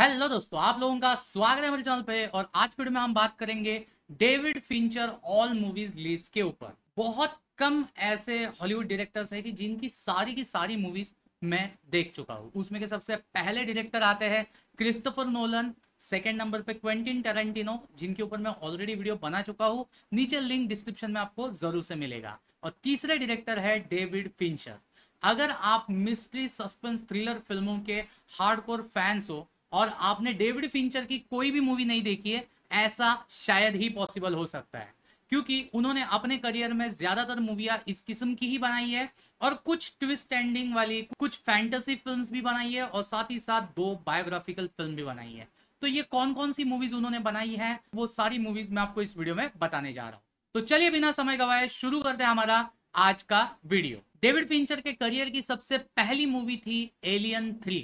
Hello दोस्तों, आप लोगों का स्वागत है हमारे चैनल पे। और आज वीडियो में हम बात करेंगे David Fincher all movies list के ऊपर। बहुत कम ऐसे हॉलीवुड डायरेक्टर्स हैं कि जिनकी सारी की सारी मूवीज मैं देख चुका हूँ। उसमें के सबसे पहले डायरेक्टर आते हैं क्रिस्टोफर नोलन, सेकेंड नंबर पे क्वेंटिन टेरेंटिनो, जिनके ऊपर मैं ऑलरेडी वीडियो बना चुका हूँ, नीचे लिंक डिस्क्रिप्शन में आपको जरूर से मिलेगा। और तीसरे डायरेक्टर है डेविड फिंचर। अगर आप मिस्ट्री, सस्पेंस, थ्रिलर फिल्मों के हार्डकोर फैंस हो और आपने डेविड फिंचर की कोई भी मूवी नहीं देखी है, ऐसा शायद ही पॉसिबल हो सकता है, क्योंकि उन्होंने अपने करियर में ज्यादातर मूवियां इस किस्म की ही बनाई है और कुछ ट्विस्ट एंडिंग वाली, कुछ फैंटेसी फिल्म्स भी बनाई है और साथ ही साथ 2 बायोग्राफिकल फिल्म भी बनाई है। तो ये कौन कौन सी मूवीज उन्होंने बनाई है, वो सारी मूवीज मैं आपको इस वीडियो में बताने जा रहा हूँ। तो चलिए बिना समय गवाए शुरू करते हैं हमारा आज का वीडियो। डेविड फिंचर के करियर की सबसे पहली मूवी थी एलियन 3।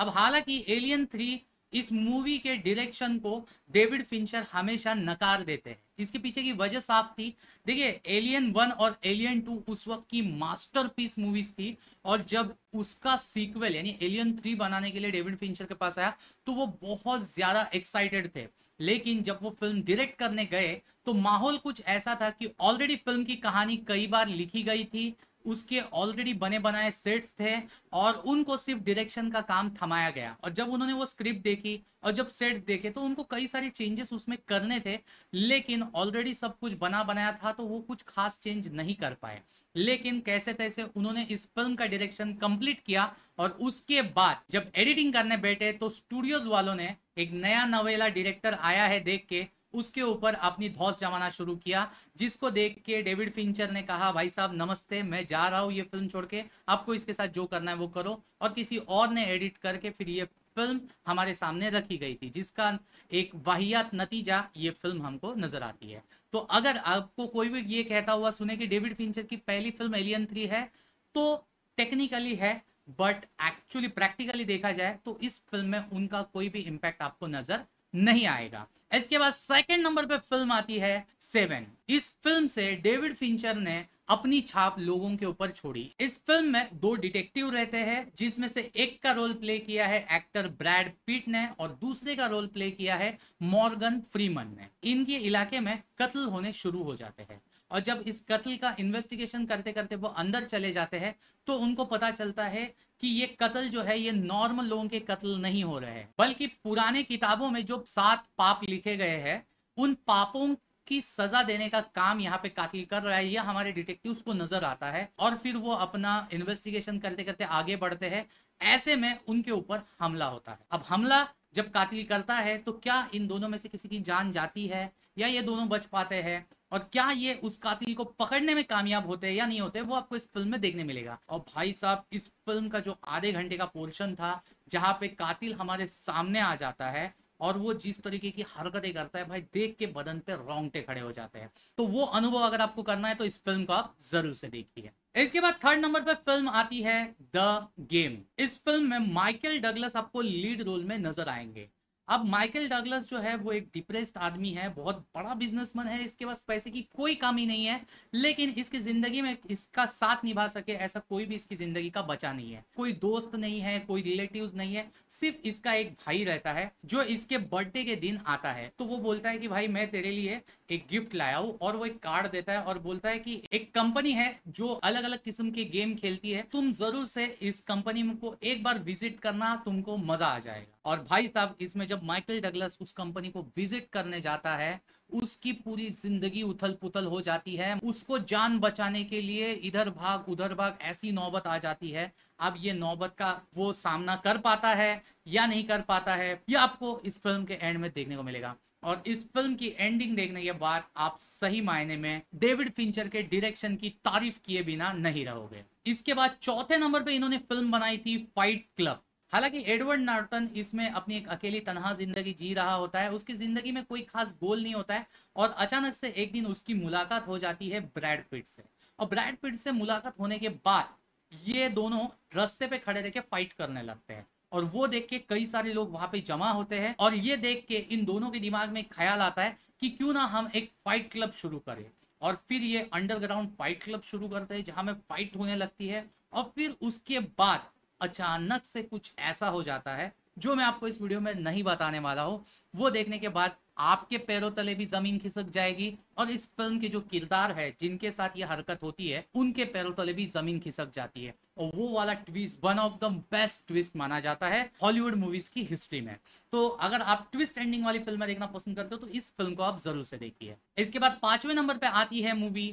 अब हालांकि एलियन 3 इस मूवी के डायरेक्शन को डेविड फिंचर हमेशा नकार देते हैं। इसके पीछे की वजह साफ थी। देखिए, एलियन 1 और एलियन 2 उस वक्त की मास्टरपीस मूवीज थी और जब उसका सीक्वल यानी एलियन 3 बनाने के लिए डेविड फिंचर के पास आया तो वो बहुत ज्यादा एक्साइटेड थे, लेकिन जब वो फिल्म डायरेक्ट करने गए तो माहौल कुछ ऐसा था कि ऑलरेडी फिल्म की कहानी कई बार लिखी गई थी, उसके ऑलरेडी बने बनाए सेट्स थे और उनको सिर्फ डायरेक्शन का काम थमाया गया। और जब उन्होंने वो स्क्रिप्ट देखी और जब सेट्स देखे तो उनको कई सारे चेंजेस उसमें करने थे, लेकिन ऑलरेडी सब कुछ बना बनाया था तो वो कुछ खास चेंज नहीं कर पाए। लेकिन कैसे तैसे उन्होंने इस फिल्म का डायरेक्शन कंप्लीट किया और उसके बाद जब एडिटिंग करने बैठे तो स्टूडियोज वालों ने एक नया नवेला डायरेक्टर आया है देख के उसके ऊपर अपनी धौस जमाना शुरू किया, जिसको देख के डेविड फिंचर ने कहा, भाई साहब नमस्ते, मैं जा रहा हूँ ये फिल्म छोड़ के, आपको इसके साथ जो करना है वो करो। और किसी और ने एडिट करके फिर ये फिल्म हमारे सामने रखी गई थी, जिसका एक वाहियात नतीजा ये फिल्म हमको नजर आती है। तो अगर आपको कोई भी ये कहता हुआ सुने कि डेविड फिंचर की पहली फिल्म एलियन 3 है, तो टेक्निकली है, बट एक्चुअली प्रैक्टिकली देखा जाए तो इस फिल्म में उनका कोई भी इम्पैक्ट आपको नजर नहीं आएगा। इसके बाद सेकंड नंबर पे फिल्म आती है सेवन। इस फिल्म से डेविड फिंचर ने अपनी छाप लोगों के ऊपर छोड़ी। इस फिल्म में 2 डिटेक्टिव रहते हैं, जिसमें से एक का रोल प्ले किया है एक्टर ब्रैड पीट ने और दूसरे का रोल प्ले किया है मॉर्गन फ्रीमन ने। इनके इलाके में कत्ल होने शुरू हो जाते हैं और जब इस कत्ल का इन्वेस्टिगेशन करते करते वो अंदर चले जाते हैं तो उनको पता चलता है कि ये कत्ल जो है ये नॉर्मल लोगों के कत्ल नहीं हो रहे हैं, बल्कि पुराने किताबों में जो 7 पाप लिखे गए हैं उन पापों की सजा देने का काम यहाँ पे कातिल कर रहा है। यह हमारे डिटेक्टिव्स को नजर आता है और फिर वो अपना इन्वेस्टिगेशन करते करते आगे बढ़ते हैं। ऐसे में उनके ऊपर हमला होता है। अब हमला जब कातिल करता है तो क्या इन दोनों में से किसी की जान जाती है या ये दोनों बच पाते हैं और क्या ये उस कातिल को पकड़ने में कामयाब होते हैं या नहीं होते, वो आपको इस फिल्म में देखने मिलेगा। और भाई साहब, इस फिल्म का जो आधे घंटे का पोर्शन था जहाँ पे कातिल हमारे सामने आ जाता है और वो जिस तरीके की हरकतें करता है, भाई देख के बदन पे रोंगटे खड़े हो जाते हैं। तो वो अनुभव अगर आपको करना है तो इस फिल्म को आप जरूर से देखिए। इसके बाद थर्ड नंबर पर फिल्म आती है द गेम। इस फिल्म में माइकल डगलस आपको लीड रोल में नजर आएंगे। अब माइकल डगलस जो है वो एक डिप्रेस्ड आदमी है, बहुत बड़ा बिजनेसमैन है, इसके पास पैसे की कोई कमी नहीं है, लेकिन इसकी जिंदगी में इसका साथ निभा सके ऐसा कोई भी इसकी जिंदगी का बचा नहीं है। कोई दोस्त नहीं है, कोई रिलेटिव्स नहीं है, सिर्फ इसका एक भाई रहता है जो इसके बर्थडे के दिन आता है। तो वो बोलता है कि भाई मैं तेरे लिए एक गिफ्ट लाया हूँ, और वो एक कार्ड देता है और बोलता है कि एक कंपनी है जो अलग अलग किस्म के गेम खेलती है, तुम जरूर से इस कंपनी को एक बार विजिट करना, तुमको मजा आ जाएगा। और भाई साहब, इसमें जब माइकल डगलस उस कंपनी को विजिट करने जाता है उसकी पूरी जिंदगी उथल पुथल हो जाती है। उसको जान बचाने के लिए इधर भाग उधर भाग ऐसी नौबत आ जाती है। अब ये नौबत का वो सामना कर पाता है या नहीं कर पाता है, ये आपको इस फिल्म के एंड में देखने को मिलेगा। और इस फिल्म की एंडिंग देखने के बाद आप सही मायने में डेविड फिंचर के डायरेक्शन की तारीफ किए बिना नहीं रहोगे। इसके बाद चौथे नंबर पे इन्होंने फिल्म बनाई थी फाइट क्लब। हालांकि एडवर्ड नॉर्टन इसमें अपनी एक अकेली तनहा जिंदगी जी रहा होता है, उसकी जिंदगी में कोई खास गोल नहीं होता है और अचानक से एक दिन उसकी मुलाकात हो जाती है ब्रैड पिट से। और ब्रैड पिट से मुलाकात होने के बाद ये दोनों रास्ते पे खड़े रहकर फाइट करने लगते हैं और वो देख के कई सारे लोग वहां पे जमा होते हैं। और ये देख के इन दोनों के दिमाग में ख्याल आता है कि क्यों ना हम एक फाइट क्लब शुरू करें। और फिर ये अंडरग्राउंड फाइट क्लब शुरू करते हैं जहाँ में फाइट होने लगती है और फिर उसके बाद अचानक से कुछ ऐसा हो जाता है जो मैं आपको इस वीडियो में नहीं बताने वाला हूँ, वो देखने के बाद आपके पैरों तले भी जमीन खिसक जाएगी और इस फिल्म के जो किरदार है जिनके साथ ये हरकत होती है उनके पैरों तले भी जमीन खिसक जाती है। और वो वाला twist one of the best twist माना जाता है हॉलीवुड मूवीज की हिस्ट्री में। तो अगर आप ट्विस्ट एंडिंग वाली फिल्में देखना पसंद करते हो तो इस फिल्म को आप जरूर से देखिए। इसके बाद 5वें नंबर पे आती है मूवी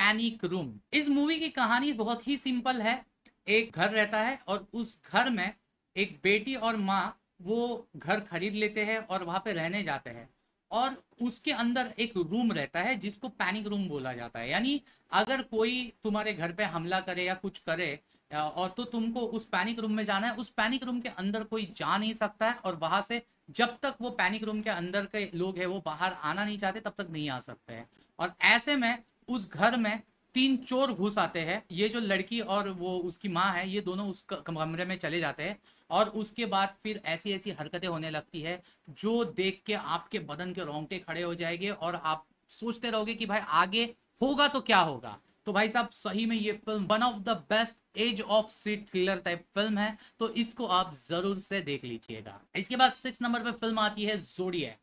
पैनिक रूम। इस मूवी की कहानी बहुत ही सिंपल है। एक घर रहता है और उस घर में एक बेटी और माँ वो घर खरीद लेते हैं और वहां पे रहने जाते हैं और उसके अंदर एक रूम रहता है जिसको पैनिक रूम बोला जाता है। यानी अगर कोई तुम्हारे घर पे हमला करे या कुछ करे और तो तुमको उस पैनिक रूम में जाना है। उस पैनिक रूम के अंदर कोई जा नहीं सकता है और वहां से जब तक वो पैनिक रूम के अंदर के लोग है वो बाहर आना नहीं चाहते तब तक नहीं आ सकते हैं। और ऐसे में उस घर में 3 चोर घुस आते हैं। ये जो लड़की और वो उसकी माँ है ये दोनों उस कमरे में चले जाते हैं और उसके बाद फिर ऐसी ऐसी हरकतें होने लगती है जो देख के आपके बदन के रोंगटे खड़े हो जाएंगे और आप सोचते रहोगे कि भाई आगे होगा तो क्या होगा। तो भाई साहब सही में ये film one of the best edge of seat thriller type film है, तो इसको आप जरूर से देख लीजिएगा। इसके बाद 6 नंबर पे फिल्म आती है जोडियक।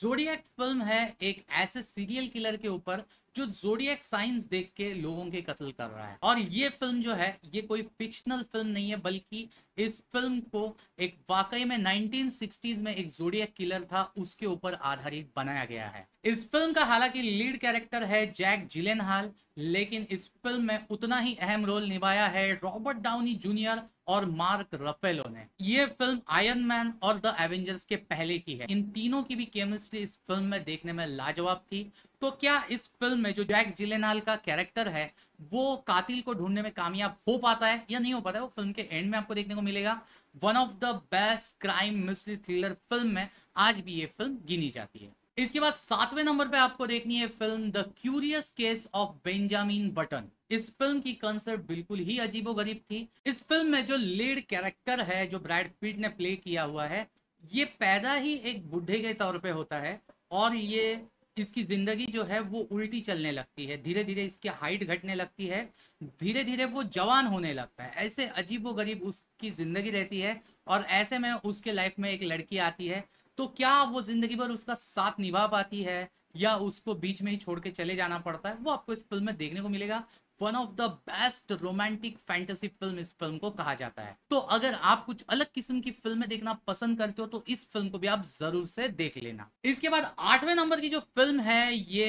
जोडियक फिल्म है एक ऐसे सीरियल किलर के ऊपर जो जोडियक साइंस देख के लोगों के कत्ल कर रहा है। और ये फिल्म जो है ये कोई फिक्शनल फिल्म नहीं है, बल्कि इस फिल्म को एक वाकई में 1960s में एक जोडियक किलर था उसके ऊपर आधारित बनाया गया है। इस फिल्म का हालांकि लीड कैरेक्टर है जैक जिलेनहाल, लेकिन इस फिल्म में उतना ही अहम रोल निभाया है रॉबर्ट डाउनी जूनियर और मार्क रफेलो ने। ये फिल्म आयरन मैन और द एवेंजर्स के पहले की है। इन तीनों की भी केमिस्ट्री इस फिल्म में देखने में लाजवाब थी। तो क्या इस फिल्म में जो जैक जिलेनहाल का कैरेक्टर है वो कातिल को ढूंढने में कामयाब हो पाता है या नहीं हो पाता है, वो फिल्म के एंड में आपको देखने को मिलेगा। One of the best crime mystery thriller film में आज भी ये फिल्म गिनी जाती है। इसके बाद 7वें नंबर पे आपको देखनी है film the curious case of Benjamin Button. इस फिल्म की कंसेप्ट बिल्कुल ही अजीबोगरीब थी। इस फिल्म में जो लीड कैरेक्टर है जो ब्रैड पिट ने प्ले किया हुआ है ये पैदा ही एक बुढ़े के तौर पे होता है और ये इसकी जिंदगी जो है वो उल्टी चलने लगती है। धीरे धीरे इसकी हाइट घटने लगती है, धीरे धीरे वो जवान होने लगता है। ऐसे अजीबोगरीब उसकी जिंदगी रहती है और ऐसे में उसके लाइफ में एक लड़की आती है। तो क्या वो जिंदगी भर उसका साथ निभा पाती है या उसको बीच में ही छोड़ के चले जाना पड़ता है, वो आपको इस फिल्म में देखने को मिलेगा। One of the best romantic fantasy film इस फिल्म को कहा जाता है। तो अगर आप कुछ अलग किस्म की फिल्में देखना पसंद करते हो तो इस फिल्म को भी आप जरूर से देख लेना। इसके बाद 8वें नंबर की जो फिल्म है ये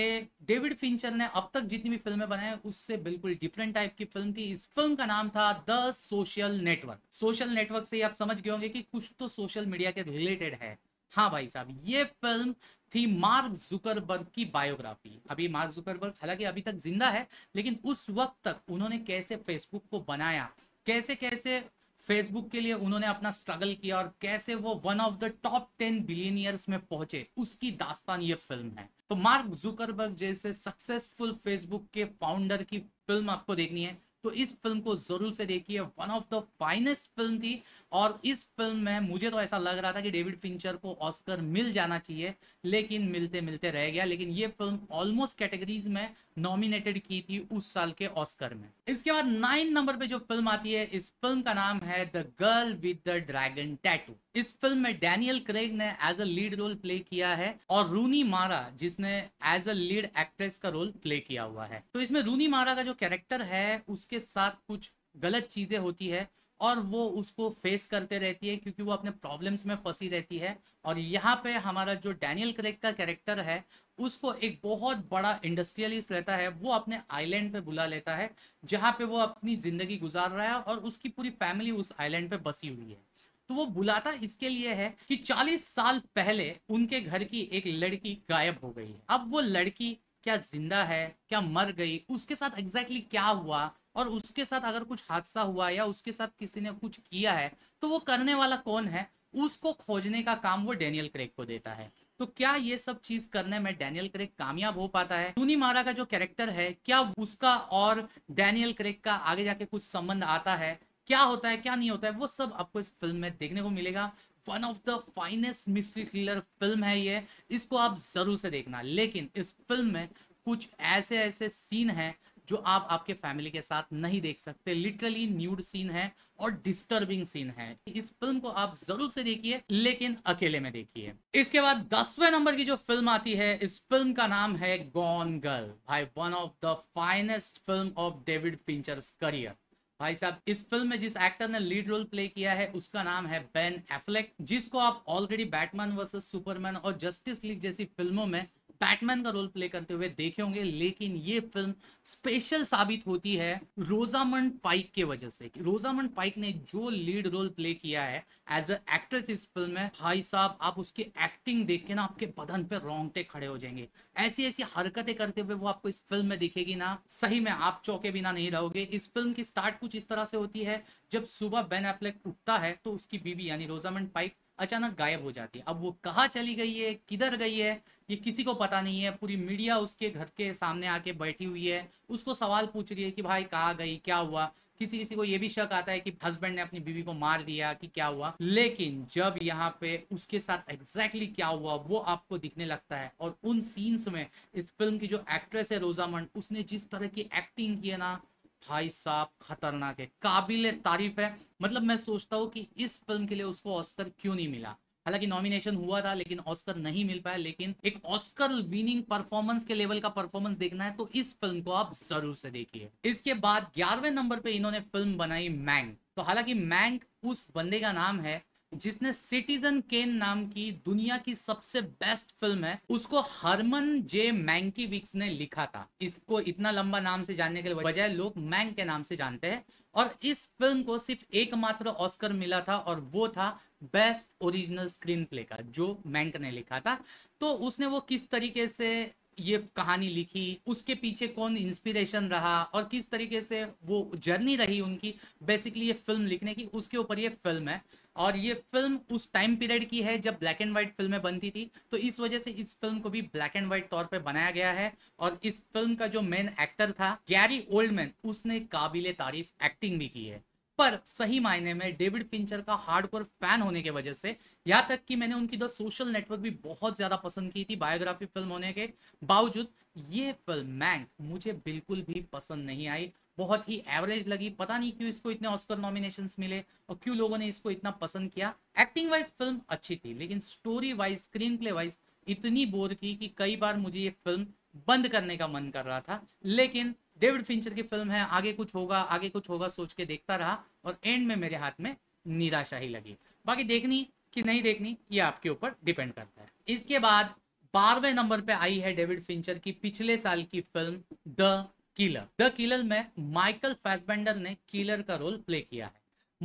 डेविड फिंचर ने अब तक जितनी भी फिल्में बनाई उससे बिल्कुल डिफरेंट टाइप की फिल्म थी। इस फिल्म का नाम था the social network. Social network से ही आप समझ गए होंगे कि कुछ तो सोशल मीडिया के रिलेटेड है। हाँ भाई साहब, ये फिल्म थी मार्क जुकरबर्ग की बायोग्राफी। अभी मार्क जुकरबर्ग हालांकि अभी तक जिंदा है, लेकिन उस वक्त तक उन्होंने कैसे फेसबुक को बनाया, कैसे कैसे फेसबुक के लिए उन्होंने अपना स्ट्रगल किया और कैसे वो one of the top 10 billionaires में पहुंचे, उसकी दास्तान ये फिल्म है। तो मार्क जुकरबर्ग जैसे सक्सेसफुल फेसबुक के फाउंडर की फिल्म आपको देखनी है, तो इस फिल्म को जरूर से देखिए। One of the finest film थी और इस फिल्म में मुझे तो ऐसा लग रहा था कि डेविड फिंचर को ऑस्कर मिल जाना चाहिए, लेकिन मिलते मिलते रह गया। लेकिन ये फिल्म ऑलमोस्ट कैटेगरीज में नॉमिनेटेड की थी उस साल के ऑस्कर में। इसके बाद 9 नंबर पे जो फिल्म आती है, इस फिल्म का नाम है the girl with the dragon tattoo. इस फिल्म में डैनियल क्रेग ने as a lead role play किया है और रूनी मारा जिसने एज अ लीड एक्ट्रेस का रोल प्ले किया हुआ है। तो इसमें रूनी मारा का जो कैरेक्टर है उसके साथ कुछ गलत चीजें होती है और वो उसको फेस करते रहती है क्योंकि वो अपने प्रॉब्लम्स में फंसी रहती है। और यहाँ पे हमारा जो डैनियल क्रेग का कैरेक्टर है उसको एक बहुत बड़ा इंडस्ट्रियलिस्ट रहता है, वो अपने आइलैंड पे बुला लेता है जहाँ पे वो अपनी जिंदगी गुजार रहा है और उसकी पूरी फैमिली उस आइलैंड पे बसी हुई है। तो वो बुलाता इसके लिए है कि 40 साल पहले उनके घर की एक लड़की गायब हो गई है। अब वो लड़की क्या जिंदा है, क्या मर गई, उसके साथ एग्जैक्टली क्या हुआ और उसके साथ अगर कुछ हादसा हुआ या उसके साथ किसी ने कुछ किया है तो वो करने वाला कौन है, उसको खोजने का काम वो डैनियल क्रेग को देता है। तो क्या ये सब चीज करने में डैनियल क्रेग कामयाब हो पाता है? रूनी मारा का जो कैरेक्टर है क्या उसका और डैनियल क्रेग का आगे जाके कुछ संबंध आता है, क्या होता है क्या नहीं होता है, वो सब आपको इस फिल्म में देखने को मिलेगा। One of the finest mystery thriller film है ये, इसको आप जरूर से देखना। लेकिन इस फिल्म में कुछ ऐसे ऐसे सीन हैं जो आप आपके फैमिली के साथ नहीं देख सकते। लिटरली न्यूड सीन है और डिस्टर्बिंग सीन है। इस फिल्म को आप जरूर से देखिए, लेकिन अकेले में देखिए। इसके बाद 10वें नंबर की जो फिल्म आती है, इस फिल्म का नाम है गॉन गर्ल। भाई one of the finest film of David Fincher's career. भाई साहब, इस फिल्म में जिस एक्टर ने लीड रोल प्ले किया है उसका नाम है बेन एफ्लेक, जिसको आप ऑलरेडी बैटमैन वर्सेस सुपरमैन और जस्टिस लीग जैसी फिल्मों में बैटमैन का रोल प्ले करते हुए देखे होंगे। लेकिन ये फिल्म स्पेशल साबित होती है रोजामंड पाइक के वजह से। रोजामंड पाइक ने जो लीड रोल प्ले किया है एज अ एक्ट्रेस इस फिल्म में, भाई साहब आप उसकी एक्टिंग देख के ना आपके बदन पे रोंगटे खड़े हो जाएंगे। ऐसी ऐसी हरकतें करते हुए वो आपको इस फिल्म में दिखेगी ना, सही में आप चौके बिना नहीं रहोगे। इस फिल्म की स्टार्ट कुछ इस तरह से होती है, जब सुबह बेन एफ्लेक उठता है तो उसकी बीवी यानी रोजामंड पाइक अचानक गायब हो जाती है। अब वो कहाँ चली गई है, किधर गई है, ये किसी को पता नहीं है। पूरी मीडिया उसके घर के सामने आके बैठी हुई है, उसको सवाल पूछ रही है कि भाई कहाँ गई, क्या हुआ। किसी किसी को ये भी शक आता है कि हस्बैंड ने अपनी बीवी को मार दिया कि क्या हुआ। लेकिन जब यहाँ पे उसके साथ एग्जैक्टली क्या हुआ वो आपको दिखने लगता है। और उन सीन्स में इस फिल्म की जो एक्ट्रेस है रोजामंड, उसने जिस तरह की एक्टिंग की है ना, भाई साहब खतरनाक है, काबिले तारीफ है। मतलब मैं सोचता हूँ कि इस फिल्म के लिए उसको ऑस्कर क्यों नहीं मिला। हालांकि नॉमिनेशन हुआ था लेकिन ऑस्कर नहीं मिल पाया। लेकिन एक ऑस्कर विनिंग परफॉर्मेंस के लेवल का परफॉर्मेंस देखना है तो इस फिल्म को आप जरूर से देखिए। इसके बाद 11वें नंबर पे इन्होंने फिल्म बनाई मैंग। तो हालांकि मैंग उस बंदे का नाम है जिसने सिटीजन केन नाम की दुनिया की सबसे बेस्ट फिल्म है, उसको हरमन जे मैंकीविक्स ने लिखा था। इसको इतना लंबा नाम से जानने के बजाय लोग मैंग के नाम से जानते हैं। और इस फिल्म को सिर्फ एकमात्र ऑस्कर मिला था और वो था बेस्ट ओरिजिनल स्क्रीन प्ले का, जो मैंग ने लिखा था। तो उसने वो किस तरीके से ये कहानी लिखी, उसके पीछे कौन इंस्पिरेशन रहा और किस तरीके से वो जर्नी रही उनकी बेसिकली ये फिल्म लिखने की, उसके ऊपर ये फिल्म है। और ये फिल्म उस टाइम पीरियड की है जब ब्लैक एंड व्हाइट फिल्में बनती थी, तो इस वजह से इस फिल्म को भी ब्लैक एंड व्हाइट तौर पे बनाया गया है। और इस फिल्म का जो मेन एक्टर था गैरी ओल्डमैन, उसने काबिले तारीफ एक्टिंग भी की है। पर सही मायने में डेविड फिंचर का हार्डकोर फैन होने के वजह से, यहाँ तक कि मैंने उनकी द सोशल नेटवर्क भी बहुत ज्यादा पसंद की थी बायोग्राफी फिल्म होने के बावजूद, ये फिल्म मैंग मुझे बिल्कुल भी पसंद नहीं आई। बहुत ही एवरेज लगी। पता नहीं क्यों इसको इतने ऑस्कर नॉमिनेशंस मिले और क्यों लोगों ने इसको इतना पसंद किया। एक्टिंग वाइज फिल्म अच्छी थी लेकिन story wise, screen play wise इतनी बोर कि कई बार मुझे ये फिल्म बंद करने का मन कर रहा था। लेकिन डेविड फिंचर की फिल्म है, आगे कुछ होगा, आगे कुछ होगा सोच के देखता रहा और एंड में मेरे हाथ में निराशा ही लगी। बाकी देखनी कि नहीं देखनी ये आपके ऊपर डिपेंड करता है। इसके बाद 12वें नंबर पे आई है डेविड फिंचर की पिछले साल की film the killer. The killer में माइकल फैसबेंडर ने किलर का रोल प्ले किया है।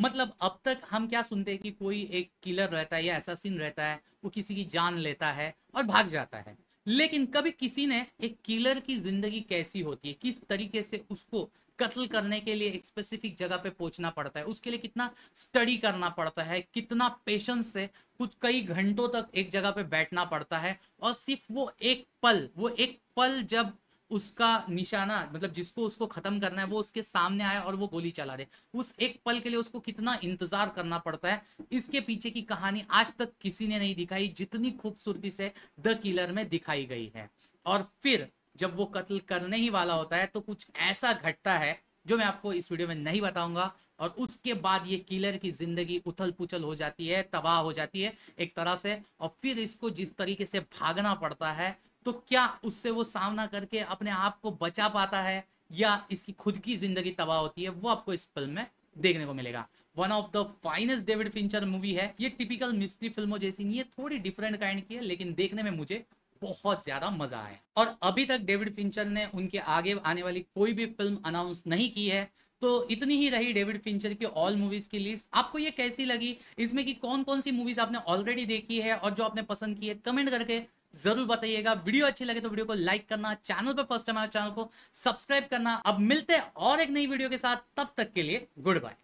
मतलब अब तक हम क्या सुनते हैं कि कोई एक किलर रहता है या असैसिन रहता है, वो किसी की जान लेता है और भाग जाता है। लेकिन कभी किसी ने एक किलर की जिंदगी कैसी होती है, किस तरीके से उसको कत्ल करने के लिए एक स्पेसिफिक जगह पे पहुंचना पड़ता है, उसके लिए कितना स्टडी करना पड़ता है, कितना पेशेंस से कुछ कई घंटों तक एक जगह पे बैठना पड़ता है। और सिर्फ वो एक पल जब उसका निशाना, मतलब जिसको उसको खत्म करना है वो उसके सामने आया और वो गोली चला दे, उस एक पल के लिए उसको कितना इंतजार करना पड़ता है, इसके पीछे की कहानी आज तक किसी ने नहीं दिखाई जितनी खूबसूरती से द किलर में दिखाई गई है। और फिर जब वो कत्ल करने ही वाला होता है तो कुछ ऐसा घटता है जो मैं आपको इस वीडियो में नहीं बताऊंगा। और उसके बाद ये किलर की जिंदगी उथल पुथल हो जाती है, तबाह हो जाती है एक तरह से। और फिर इसको जिस तरीके से भागना पड़ता है, तो क्या उससे वो सामना करके अपने आप को बचा पाता है या इसकी खुद की जिंदगी तबाह होती है, वो आपको इस फिल्म में देखने को मिलेगा। One of the finest David Fincher movie है। ये टिपिकल मिस्ट्री फिल्मों जैसी नहीं है, थोड़ी डिफरेंट काइंड की है, लेकिन देखने में मुझे बहुत ज्यादा मजा आया। और अभी तक डेविड फिंचर ने उनके आगे आने वाली कोई भी फिल्म अनाउंस नहीं की है। तो इतनी ही रही डेविड फिंचर की ऑल मूवीज की लिस्ट। आपको ये कैसी लगी, इसमें की कौन कौन सी मूवीज आपने ऑलरेडी देखी है और जो आपने पसंद की है, कमेंट करके जरूर बताइएगा। वीडियो अच्छी लगे तो वीडियो को लाइक करना, चैनल पर फर्स्ट टाइम आए चैनल को सब्सक्राइब करना। अब मिलते हैं और एक नई वीडियो के साथ, तब तक के लिए गुड बाय।